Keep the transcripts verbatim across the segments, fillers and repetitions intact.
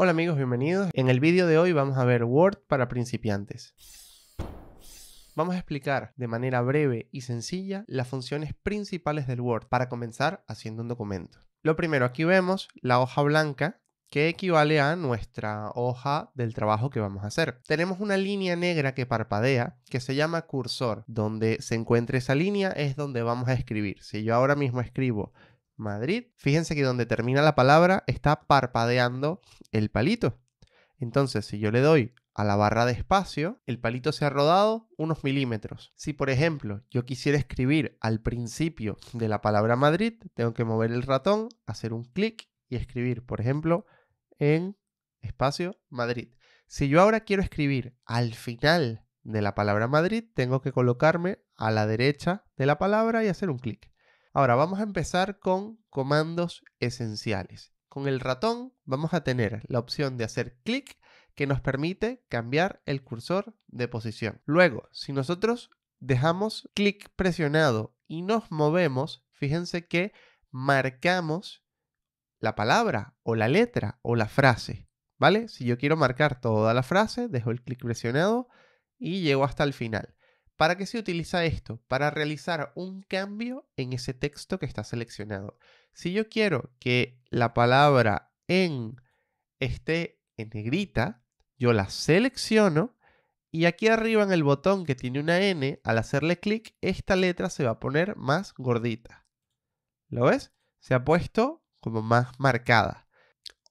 Hola amigos, bienvenidos. En el vídeo de hoy vamos a ver Word para principiantes. Vamos a explicar de manera breve y sencilla las funciones principales del Word para comenzar haciendo un documento. Lo primero, aquí vemos la hoja blanca que equivale a nuestra hoja del trabajo que vamos a hacer. Tenemos una línea negra que parpadea que se llama cursor. Donde se encuentre esa línea es donde vamos a escribir. Si yo ahora mismo escribo Madrid, fíjense que donde termina la palabra está parpadeando el palito. Entonces, si yo le doy a la barra de espacio, el palito se ha rodado unos milímetros. Si, por ejemplo, yo quisiera escribir al principio de la palabra Madrid, tengo que mover el ratón, hacer un clic y escribir, por ejemplo, en espacio Madrid. Si yo ahora quiero escribir al final de la palabra Madrid, tengo que colocarme a la derecha de la palabra y hacer un clic. Ahora vamos a empezar con comandos esenciales. Con el ratón vamos a tener la opción de hacer clic que nos permite cambiar el cursor de posición. Luego, si nosotros dejamos clic presionado y nos movemos, fíjense que marcamos la palabra o la letra o la frase, ¿vale? Si yo quiero marcar toda la frase, dejo el clic presionado y llego hasta el final. ¿Para qué se utiliza esto? Para realizar un cambio en ese texto que está seleccionado. Si yo quiero que la palabra en esté en negrita, yo la selecciono y aquí arriba en el botón que tiene una N, al hacerle clic, esta letra se va a poner más gordita. ¿Lo ves? Se ha puesto como más marcada.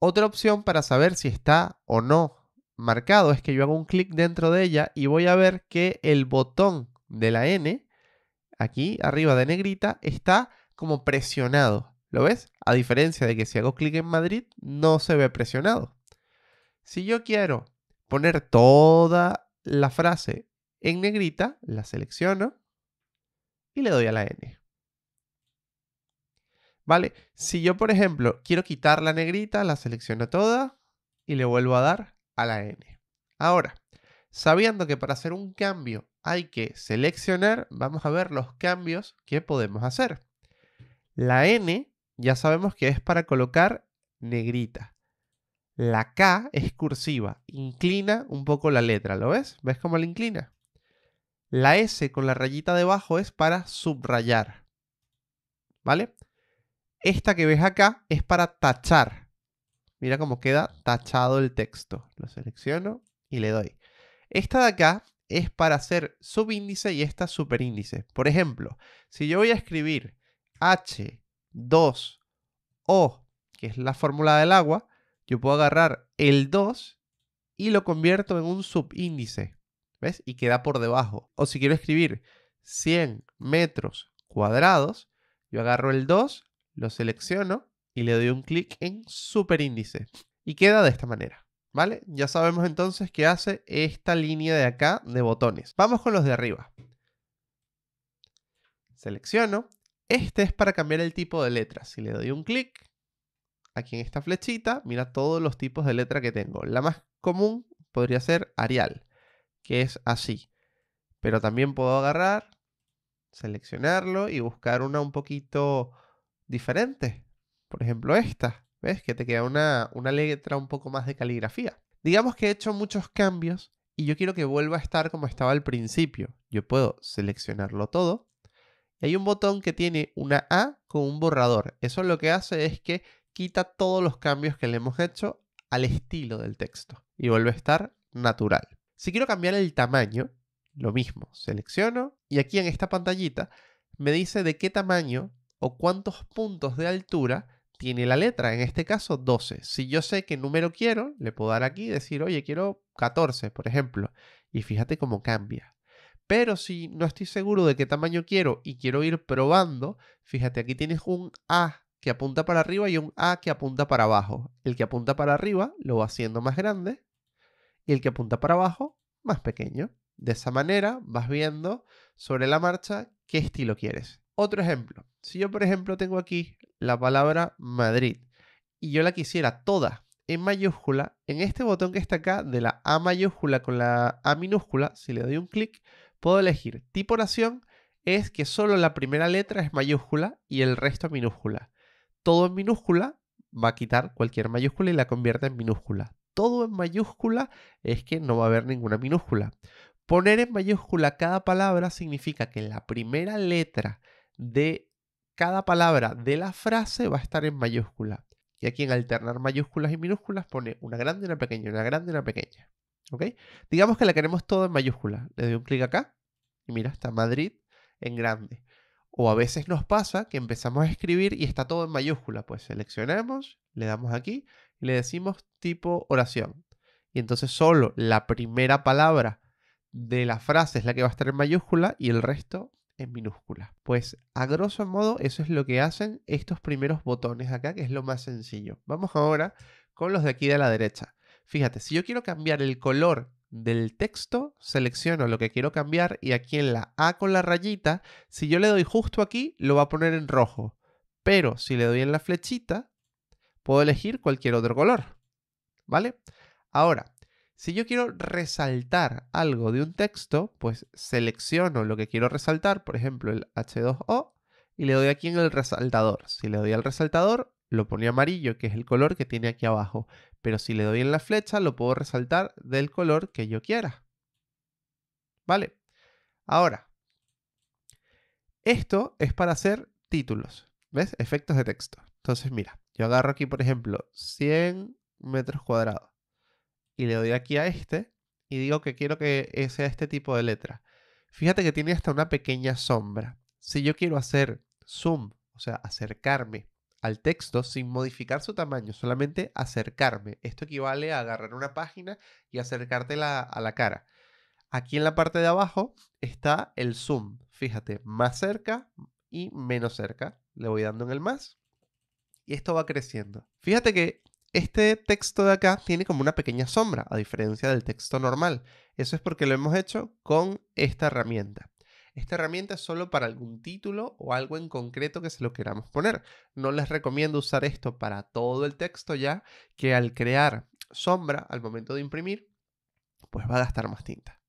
Otra opción para saber si está o no marcado es que yo hago un clic dentro de ella y voy a ver que el botón de la N, aquí arriba de negrita, está como presionado. ¿Lo ves? A diferencia de que si hago clic en Madrid, no se ve presionado. Si yo quiero poner toda la frase en negrita, la selecciono y le doy a la N. ¿Vale? Si yo, por ejemplo, quiero quitar la negrita, la selecciono toda y le vuelvo a dar a la N. Ahora, sabiendo que para hacer un cambio hay que seleccionar, vamos a ver los cambios que podemos hacer. La N ya sabemos que es para colocar negrita. La K es cursiva, inclina un poco la letra, ¿lo ves? ¿Ves cómo la inclina? La S con la rayita debajo es para subrayar, ¿vale? Esta que ves acá es para tachar. Mira cómo queda tachado el texto. Lo selecciono y le doy. Esta de acá es para hacer subíndice y esta superíndice. Por ejemplo, si yo voy a escribir H dos O, que es la fórmula del agua, yo puedo agarrar el dos y lo convierto en un subíndice. ¿Ves? Y queda por debajo. O si quiero escribir cien metros cuadrados, yo agarro el dos, lo selecciono y le doy un clic en superíndice. Y queda de esta manera, ¿vale? Ya sabemos entonces qué hace esta línea de acá de botones. Vamos con los de arriba. Selecciono. Este es para cambiar el tipo de letra. Si le doy un clic, aquí en esta flechita, mira todos los tipos de letra que tengo. La más común podría ser Arial, que es así. Pero también puedo agarrar, seleccionarlo y buscar una un poquito diferente. Por ejemplo esta, ¿ves? Que te queda una, una letra un poco más de caligrafía. Digamos que he hecho muchos cambios y yo quiero que vuelva a estar como estaba al principio. Yo puedo seleccionarlo todo. Y hay un botón que tiene una A con un borrador. Eso lo que hace es que quita todos los cambios que le hemos hecho al estilo del texto. Y vuelve a estar natural. Si quiero cambiar el tamaño, lo mismo. Selecciono y aquí en esta pantallita me dice de qué tamaño o cuántos puntos de altura tiene la letra, en este caso doce. Si yo sé qué número quiero, le puedo dar aquí y decir, oye, quiero catorce, por ejemplo. Y fíjate cómo cambia. Pero si no estoy seguro de qué tamaño quiero y quiero ir probando, fíjate, aquí tienes un A que apunta para arriba y un A que apunta para abajo. El que apunta para arriba lo va haciendo más grande y el que apunta para abajo más pequeño. De esa manera vas viendo sobre la marcha qué estilo quieres. Otro ejemplo, si yo por ejemplo tengo aquí la palabra Madrid y yo la quisiera toda en mayúscula, en este botón que está acá de la A mayúscula con la A minúscula, si le doy un clic, puedo elegir tipo oración, es que solo la primera letra es mayúscula y el resto minúscula. Todo en minúscula va a quitar cualquier mayúscula y la convierte en minúscula. Todo en mayúscula es que no va a haber ninguna minúscula. Poner en mayúscula cada palabra significa que la primera letra de cada palabra de la frase va a estar en mayúscula. Y aquí en alternar mayúsculas y minúsculas pone una grande, una pequeña, una grande, una pequeña. ¿Ok? Digamos que la queremos todo en mayúscula. Le doy un clic acá y mira, está Madrid en grande. O a veces nos pasa que empezamos a escribir y está todo en mayúscula. Pues seleccionamos, le damos aquí y le decimos tipo oración. Y entonces solo la primera palabra de la frase es la que va a estar en mayúscula y el resto en minúscula. Pues a grosso modo eso es lo que hacen estos primeros botones acá, que es lo más sencillo. Vamos ahora con los de aquí de la derecha. Fíjate, si yo quiero cambiar el color del texto, selecciono lo que quiero cambiar y aquí en la A con la rayita, si yo le doy justo aquí, lo va a poner en rojo. Pero si le doy en la flechita, puedo elegir cualquier otro color. ¿Vale? Ahora, si yo quiero resaltar algo de un texto, pues selecciono lo que quiero resaltar, por ejemplo el hache dos o, y le doy aquí en el resaltador. Si le doy al resaltador, lo pone amarillo, que es el color que tiene aquí abajo. Pero si le doy en la flecha, lo puedo resaltar del color que yo quiera. ¿Vale? Ahora, esto es para hacer títulos. ¿Ves? Efectos de texto. Entonces, mira, yo agarro aquí, por ejemplo, cien metros cuadrados. Y le doy aquí a este y digo que quiero que sea este tipo de letra. Fíjate que tiene hasta una pequeña sombra. Si yo quiero hacer zoom, o sea, acercarme al texto sin modificar su tamaño, solamente acercarme. Esto equivale a agarrar una página y acercártela a la cara. Aquí en la parte de abajo está el zoom. Fíjate, más cerca y menos cerca. Le voy dando en el más y esto va creciendo. Fíjate que este texto de acá tiene como una pequeña sombra, a diferencia del texto normal. Eso es porque lo hemos hecho con esta herramienta. Esta herramienta es solo para algún título o algo en concreto que se lo queramos poner. No les recomiendo usar esto para todo el texto ya, que al crear sombra, al momento de imprimir, pues va a gastar más tinta.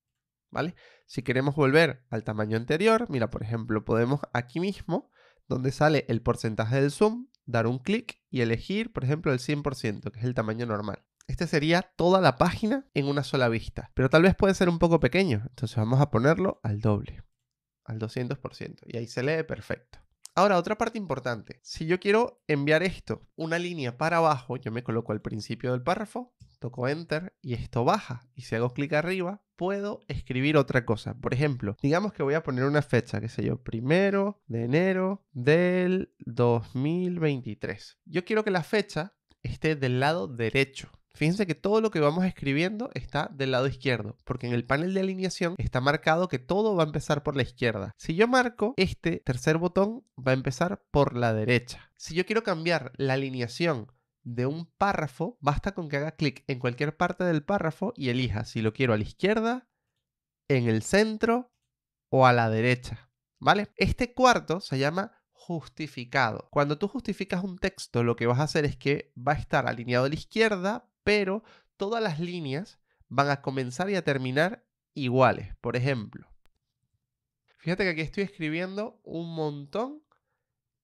¿Vale? Si queremos volver al tamaño anterior, mira, por ejemplo, podemos aquí mismo, donde sale el porcentaje del zoom, dar un clic y elegir, por ejemplo, el cien por ciento, que es el tamaño normal. Este sería toda la página en una sola vista, pero tal vez puede ser un poco pequeño, entonces vamos a ponerlo al doble. Al doscientos por ciento, y ahí se lee perfecto. Ahora, otra parte importante. Si yo quiero enviar esto una línea para abajo, yo me coloco al principio del párrafo, toco Enter y esto baja. Y si hago clic arriba, puedo escribir otra cosa. Por ejemplo, digamos que voy a poner una fecha, qué sé yo, primero de enero del dos mil veintitrés. Yo quiero que la fecha esté del lado derecho. Fíjense que todo lo que vamos escribiendo está del lado izquierdo, porque en el panel de alineación está marcado que todo va a empezar por la izquierda. Si yo marco, este tercer botón va a empezar por la derecha. Si yo quiero cambiar la alineación de un párrafo, basta con que haga clic en cualquier parte del párrafo y elija si lo quiero a la izquierda, en el centro o a la derecha. ¿Vale? Este cuarto se llama justificado. Cuando tú justificas un texto, lo que vas a hacer es que va a estar alineado a la izquierda, pero todas las líneas van a comenzar y a terminar iguales. Por ejemplo, fíjate que aquí estoy escribiendo un montón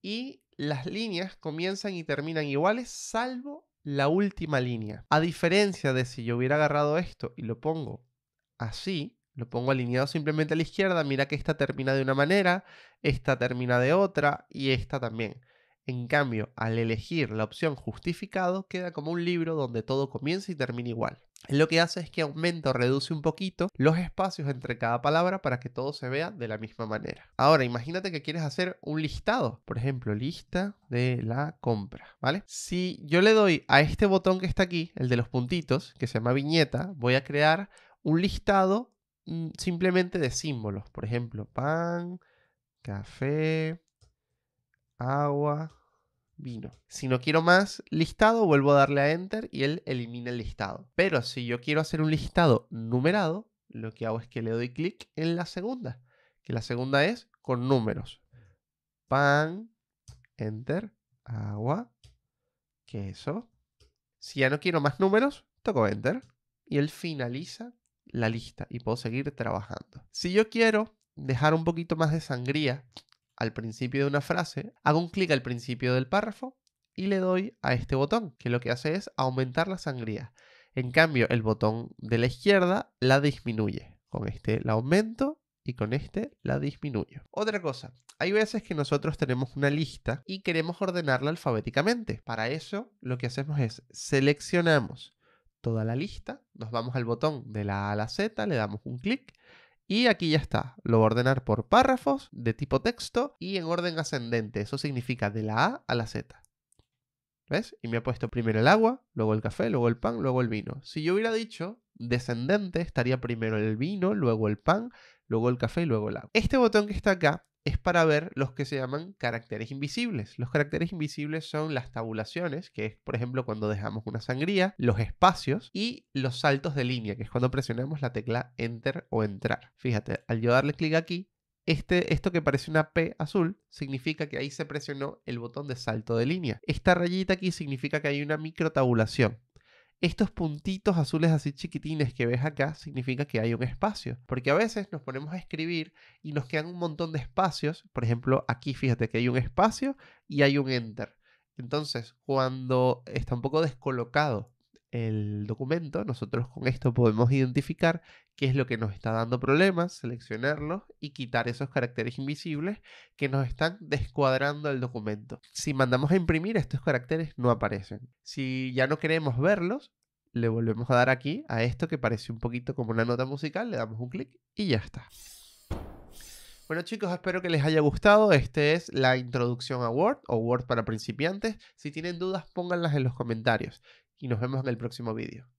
y las líneas comienzan y terminan iguales, salvo la última línea. A diferencia de si yo hubiera agarrado esto y lo pongo así, lo pongo alineado simplemente a la izquierda, mira que esta termina de una manera, esta termina de otra y esta también. En cambio, al elegir la opción justificado, queda como un libro donde todo comienza y termina igual. Lo que hace es que aumenta o reduce un poquito los espacios entre cada palabra para que todo se vea de la misma manera. Ahora, imagínate que quieres hacer un listado. Por ejemplo, lista de la compra, ¿vale? Si yo le doy a este botón que está aquí, el de los puntitos, que se llama viñeta, voy a crear un listado simplemente de símbolos. Por ejemplo, pan, café, agua, vino. Si no quiero más listado, vuelvo a darle a Enter y él elimina el listado. Pero si yo quiero hacer un listado numerado, lo que hago es que le doy clic en la segunda, que la segunda es con números. Pan, Enter, agua, queso. Si ya no quiero más números, toco Enter y él finaliza la lista y puedo seguir trabajando. Si yo quiero dejar un poquito más de sangría al principio de una frase, hago un clic al principio del párrafo y le doy a este botón, que lo que hace es aumentar la sangría. En cambio, el botón de la izquierda la disminuye. Con este la aumento y con este la disminuyo. Otra cosa, hay veces que nosotros tenemos una lista y queremos ordenarla alfabéticamente. Para eso, lo que hacemos es seleccionamos toda la lista, nos vamos al botón de la A a la Z, le damos un clic y aquí ya está. Lo voy a ordenar por párrafos, de tipo texto y en orden ascendente. Eso significa de la A a la Z. ¿Ves? Y me ha puesto primero el agua, luego el café, luego el pan, luego el vino. Si yo hubiera dicho descendente, estaría primero el vino, luego el pan, luego el café y luego el agua. Este botón que está acá es para ver los que se llaman caracteres invisibles. Los caracteres invisibles son las tabulaciones, que es, por ejemplo, cuando dejamos una sangría, los espacios y los saltos de línea, que es cuando presionamos la tecla Enter o Entrar. Fíjate, al yo darle clic aquí, Este, esto que parece una P azul significa que ahí se presionó el botón de salto de línea. Esta rayita aquí significa que hay una microtabulación. Estos puntitos azules así chiquitines que ves acá significa que hay un espacio. Porque a veces nos ponemos a escribir y nos quedan un montón de espacios. Por ejemplo, aquí fíjate que hay un espacio y hay un Enter. Entonces, cuando está un poco descolocado el documento, nosotros con esto podemos identificar qué es lo que nos está dando problemas, seleccionarlos y quitar esos caracteres invisibles que nos están descuadrando el documento. Si mandamos a imprimir, estos caracteres no aparecen. Si ya no queremos verlos, le volvemos a dar aquí a esto que parece un poquito como una nota musical, le damos un clic y ya está. Bueno chicos, espero que les haya gustado. Este es la introducción a Word o Word para principiantes. Si tienen dudas, pónganlas en los comentarios. Y nos vemos en el próximo vídeo.